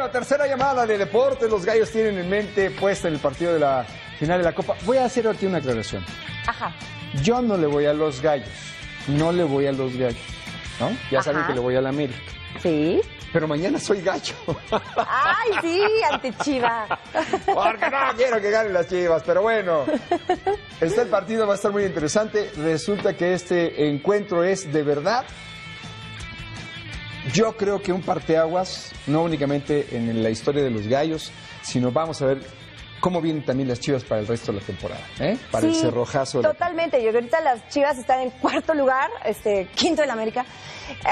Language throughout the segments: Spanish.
La tercera llamada de deportes, los Gallos tienen en mente puesta en el partido de la final de la Copa. Voy a hacer aquí una aclaración. Ajá. Yo no le voy a los Gallos, no le voy a los Gallos, ¿no? Ya ajá, saben que le voy a la América. Sí. Pero mañana soy gallo. ¡Ay, sí! Ante Chivas. Porque no quiero que ganen las Chivas, pero bueno. Este partido va a estar muy interesante. Resulta que este encuentro es de verdad... Yo creo que un parteaguas, no únicamente en la historia de los Gallos, sino vamos a ver cómo vienen también las Chivas para el resto de la temporada, ¿eh? Para sí, el cerrojazo. Totalmente, yo creo que ahorita las Chivas están en cuarto lugar, quinto en la América,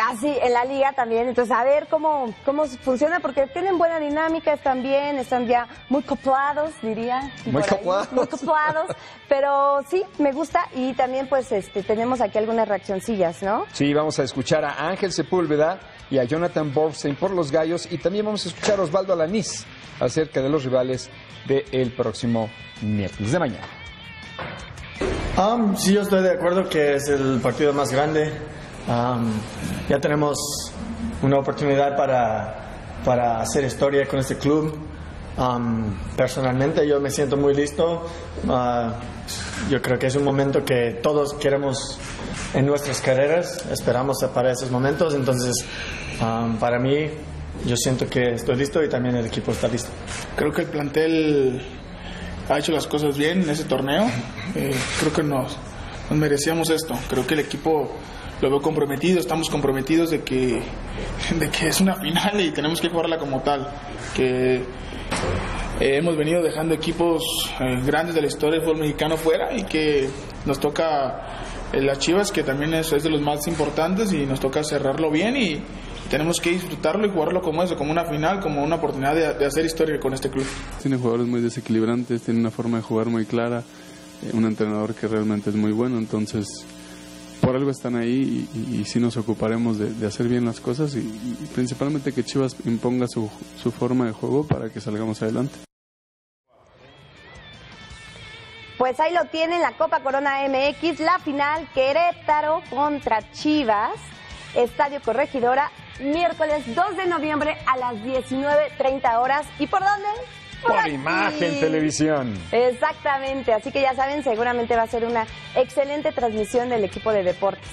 así en la liga también. Entonces, a ver cómo funciona, porque tienen buena dinámica, están bien, están ya muy coplados, diría. Muy coplados. Muy coplados, pero sí, me gusta. Y también, pues, tenemos aquí algunas reaccioncillas, ¿no? Sí, vamos a escuchar a Ángel Sepúlveda y a Jonathan Borstein por los Gallos, y también vamos a escuchar a Osvaldo Alaniz acerca de los rivales del próximo miércoles de mañana. Sí, yo estoy de acuerdo que es el partido más grande. Ya tenemos una oportunidad para hacer historia con este club. Personalmente yo me siento muy listo. Yo creo que es un momento que todos queremos en nuestras carreras, esperamos para esos momentos. Entonces, para mí, yo siento que estoy listo y también el equipo está listo. Creo que el plantel ha hecho las cosas bien en ese torneo. Creo que nos merecíamos esto. Creo que el equipo lo veo comprometido, estamos comprometidos de que es una final y tenemos que jugarla como tal. Que hemos venido dejando equipos grandes de la historia del fútbol mexicano fuera, y que nos toca las Chivas, que también es de los más importantes, y nos toca cerrarlo bien y tenemos que disfrutarlo y jugarlo como eso, como una final, como una oportunidad de hacer historia con este club. Tienen jugadores muy desequilibrantes, tienen una forma de jugar muy clara, un entrenador que realmente es muy bueno, entonces por algo están ahí, y sí nos ocuparemos de hacer bien las cosas, y principalmente que Chivas imponga su forma de juego para que salgamos adelante. Pues ahí lo tienen, la Copa Corona MX, la final Querétaro contra Chivas, Estadio Corregidora, miércoles 2 de noviembre a las 19:30 horas. ¿Y por dónde? Por Imagen Televisión. Exactamente, así que ya saben, seguramente va a ser una excelente transmisión del equipo de deportes.